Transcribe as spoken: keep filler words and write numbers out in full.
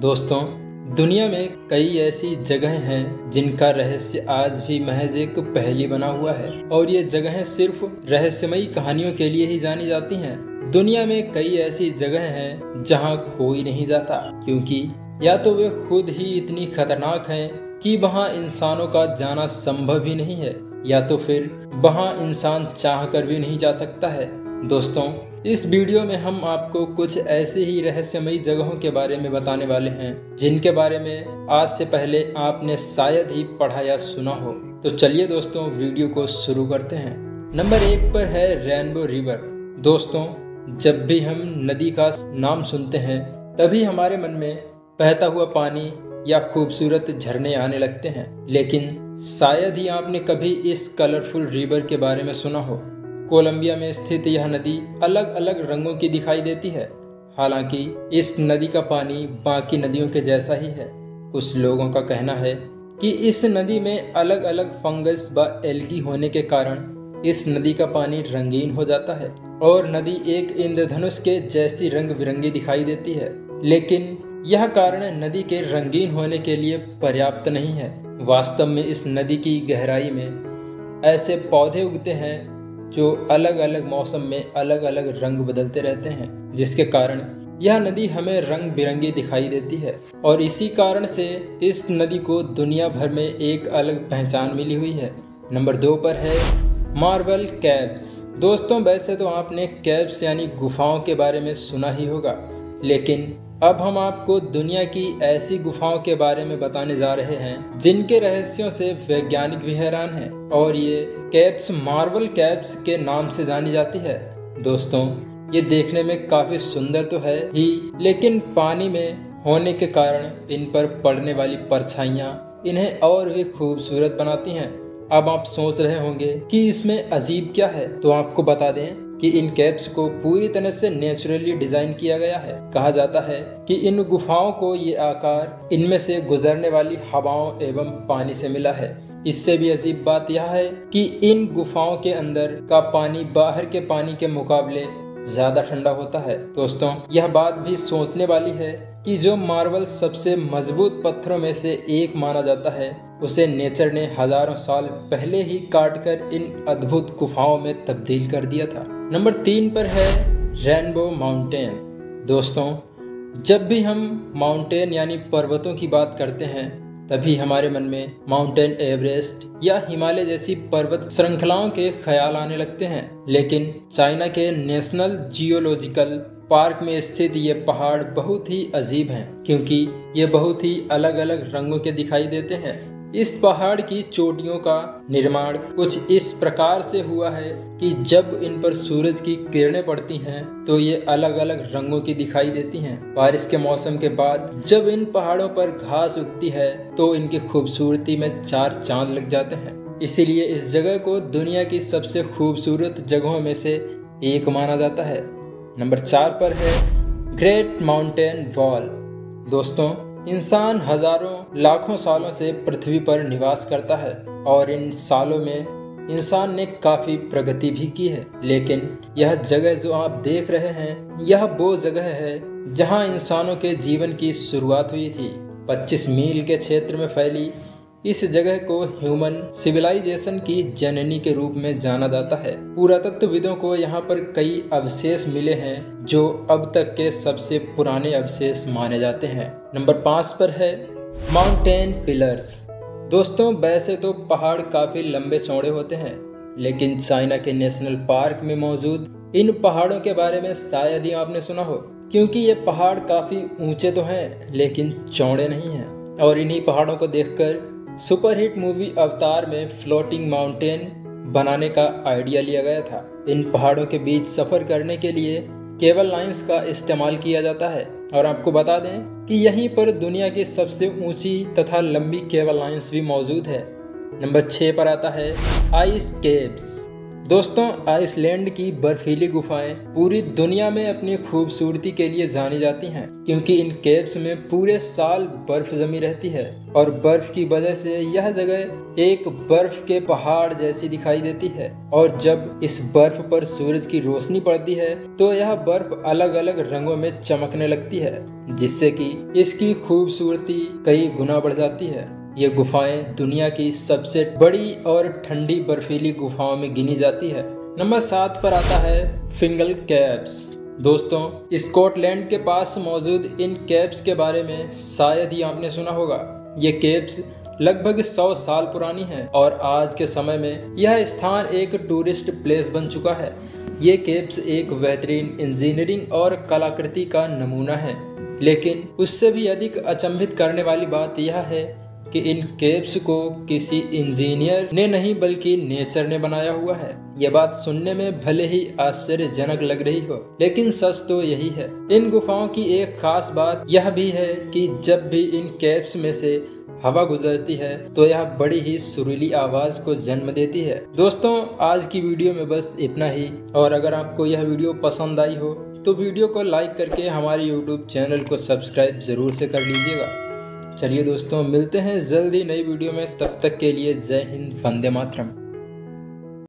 दोस्तों, दुनिया में कई ऐसी जगहें हैं जिनका रहस्य आज भी महज एक पहेली बना हुआ है और ये जगहें सिर्फ रहस्यमयी कहानियों के लिए ही जानी जाती हैं। दुनिया में कई ऐसी जगहें हैं जहां कोई नहीं जाता, क्योंकि या तो वे खुद ही इतनी खतरनाक हैं कि वहां इंसानों का जाना संभव ही नहीं है, या तो फिर वहां इंसान चाहकर भी नहीं जा सकता है। दोस्तों, इस वीडियो में हम आपको कुछ ऐसे ही रहस्यमयी जगहों के बारे में बताने वाले हैं जिनके बारे में आज से पहले आपने शायद ही पढ़ा या सुना हो। तो चलिए दोस्तों, वीडियो को शुरू करते हैं। नंबर एक पर है रेनबो रिवर। दोस्तों, जब भी हम नदी का नाम सुनते हैं तभी हमारे मन में बहता हुआ पानी या खूबसूरत झरने आने लगते हैं, लेकिन शायद ही आपने कभी इस कलरफुल रिवर के बारे में सुना हो। कोलंबिया में स्थित यह नदी अलग अलग रंगों की दिखाई देती है, हालांकि इस नदी का पानी बाकी नदियों के जैसा ही है। कुछ लोगों का कहना है कि इस नदी में अलग अलग फंगस व एल्गी होने के कारण इस नदी का पानी रंगीन हो जाता है और नदी एक इंद्रधनुष के जैसी रंग बिरंगी दिखाई देती है, लेकिन यह कारण नदी के रंगीन होने के लिए पर्याप्त नहीं है। वास्तव में इस नदी की गहराई में ऐसे पौधे उगते हैं जो अलग अलग मौसम में अलग अलग रंग बदलते रहते हैं, जिसके कारण यह नदी हमें रंग बिरंगी दिखाई देती है और इसी कारण से इस नदी को दुनिया भर में एक अलग पहचान मिली हुई है। नंबर दो पर है मार्बल कैव्स। दोस्तों, वैसे तो आपने कैव्स यानी गुफाओं के बारे में सुना ही होगा, लेकिन अब हम आपको दुनिया की ऐसी गुफाओं के बारे में बताने जा रहे हैं जिनके रहस्यों से वैज्ञानिक भी हैरान हैं, और ये कैव्स मार्बल कैव्स के नाम से जानी जाती है। दोस्तों, ये देखने में काफी सुंदर तो है ही, लेकिन पानी में होने के कारण इन पर पड़ने वाली परछाइयाँ इन्हें और भी खूबसूरत बनाती हैं। अब आप सोच रहे होंगे कि इसमें अजीब क्या है, तो आपको बता दें कि इन कैव्स को पूरी तरह से नेचुरली डिजाइन किया गया है। कहा जाता है कि इन गुफाओं को ये आकार इनमें से गुजरने वाली हवाओं एवं पानी से मिला है। इससे भी अजीब बात यह है कि इन गुफाओं के अंदर का पानी बाहर के पानी के मुकाबले ज्यादा ठंडा होता है। दोस्तों, यह बात भी सोचने वाली है कि जो मार्बल सबसे मजबूत पत्थरों में से एक माना जाता है, उसे नेचर ने हजारों साल पहले ही काटकर इन अद्भुत गुफाओं में तब्दील कर दिया था। नंबर तीन पर है रेनबो माउंटेन। दोस्तों, जब भी हम माउंटेन यानी पर्वतों की बात करते हैं तभी हमारे मन में माउंटेन एवरेस्ट या हिमालय जैसी पर्वत श्रृंखलाओं के ख्याल आने लगते हैं, लेकिन चाइना के नेशनल जियोलॉजिकल पार्क में स्थित ये पहाड़ बहुत ही अजीब हैं, क्योंकि ये बहुत ही अलग अलग रंगों के दिखाई देते हैं। इस पहाड़ की चोटियों का निर्माण कुछ इस प्रकार से हुआ है कि जब इन पर सूरज की किरणें पड़ती हैं तो ये अलग अलग रंगों की दिखाई देती हैं। बारिश के मौसम के बाद जब इन पहाड़ों पर घास उगती है तो इनकी खूबसूरती में चार चांद लग जाते हैं। इसीलिए इस जगह को दुनिया की सबसे खूबसूरत जगहों में से एक माना जाता है। नंबर चार पर है ग्रेट माउंटेन वॉल। दोस्तों, इंसान हजारों लाखों सालों से पृथ्वी पर निवास करता है और इन सालों में इंसान ने काफ़ी प्रगति भी की है, लेकिन यह जगह जो आप देख रहे हैं यह वो जगह है जहां इंसानों के जीवन की शुरुआत हुई थी। पच्चीस मील के क्षेत्र में फैली इस जगह को ह्यूमन सिविलाइजेशन की जननी के रूप में जाना जाता है। पुरातत्वविदों को यहाँ पर कई अवशेष मिले हैं जो अब तक के सबसे पुराने अवशेष माने जाते हैं। नंबर पाँच पर है माउंटेन पिलर्स। दोस्तों, वैसे तो पहाड़ काफ़ी लंबे चौड़े होते हैं, लेकिन चाइना के नेशनल पार्क में मौजूद इन पहाड़ों के बारे में शायद ही आपने सुना हो, क्योंकि ये पहाड़ काफ़ी ऊँचे तो हैं लेकिन चौड़े नहीं हैं, और इन्हीं पहाड़ों को देख कर सुपरहिट मूवी अवतार में फ्लोटिंग माउंटेन बनाने का आइडिया लिया गया था। इन पहाड़ों के बीच सफ़र करने के लिए केबल लाइंस का इस्तेमाल किया जाता है, और आपको बता दें कि यहीं पर दुनिया की सबसे ऊंची तथा लंबी केबल लाइंस भी मौजूद है। नंबर छः पर आता है आइस केव्स। दोस्तों, आइसलैंड की बर्फीली गुफाएं पूरी दुनिया में अपनी खूबसूरती के लिए जानी जाती हैं, क्योंकि इन केव्स में पूरे साल बर्फ जमी रहती है और बर्फ की वजह से यह जगह एक बर्फ के पहाड़ जैसी दिखाई देती है। और जब इस बर्फ पर सूरज की रोशनी पड़ती है तो यह बर्फ अलग अलग रंगों में चमकने लगती है, जिससे कि इसकी खूबसूरती कई गुना बढ़ जाती है। ये गुफाएं दुनिया की सबसे बड़ी और ठंडी बर्फीली गुफाओं में गिनी जाती है। नंबर सात पर आता है फिंगल कैव्स। दोस्तों, स्कॉटलैंड के पास मौजूद इन केव्स के बारे में शायद ही आपने सुना होगा। ये केव्स लगभग सौ साल पुरानी है और आज के समय में यह स्थान एक टूरिस्ट प्लेस बन चुका है। ये केव्स एक बेहतरीन इंजीनियरिंग और कलाकृति का नमूना है, लेकिन उससे भी अधिक अचंभित करने वाली बात यह है कि इन केव्स को किसी इंजीनियर ने नहीं बल्कि नेचर ने बनाया हुआ है। यह बात सुनने में भले ही आश्चर्यजनक लग रही हो, लेकिन सच तो यही है। इन गुफाओं की एक खास बात यह भी है कि जब भी इन केव्स में से हवा गुजरती है तो यह बड़ी ही सुरीली आवाज को जन्म देती है। दोस्तों, आज की वीडियो में बस इतना ही, और अगर आपको यह वीडियो पसंद आई हो तो वीडियो को लाइक करके हमारे यूट्यूब चैनल को सब्सक्राइब जरूर से कर लीजिएगा। चलिए दोस्तों, मिलते हैं जल्दी नई वीडियो में। तब तक के लिए जय हिंद, वंदे मातरम।